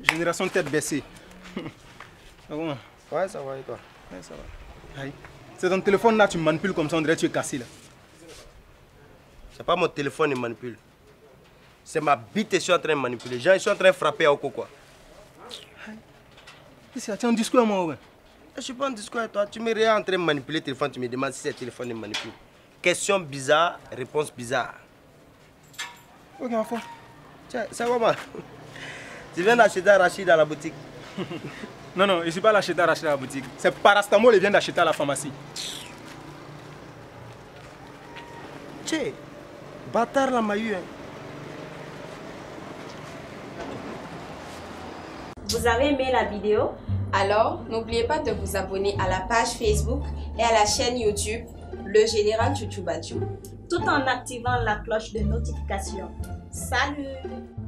Génération tête baissée. Ah bon? Ouais, ça va et toi? Ouais, ça va. C'est ton téléphone là, tu manipules comme ça, on dirait que tu es cassé là. C'est pas mon téléphone qui manipule. C'est ma bite que je suis en train de manipuler. Les gens ils sont en train de frapper à Oko quoi. Tu es en discours moi ouais? Je suis pas en discours avec toi. Tu me regardes en train de manipuler le téléphone, tu me demandes si c'est le téléphone qui manipule. Question bizarre, réponse bizarre. Ok, enfant. Tiens, ça va mal. Tu viens d'acheter Rachid à la boutique. Non, non, je ne suis pas l'acheter Rachid à la boutique. C'est parastamol il vient d'acheter à la pharmacie. Tchè, bâtard la maillot. Vous avez aimé la vidéo? Alors, n'oubliez pas de vous abonner à la page Facebook et à la chaîne YouTube Le Général Tchoutchoubatchou. Tout en activant la cloche de notification. Salut!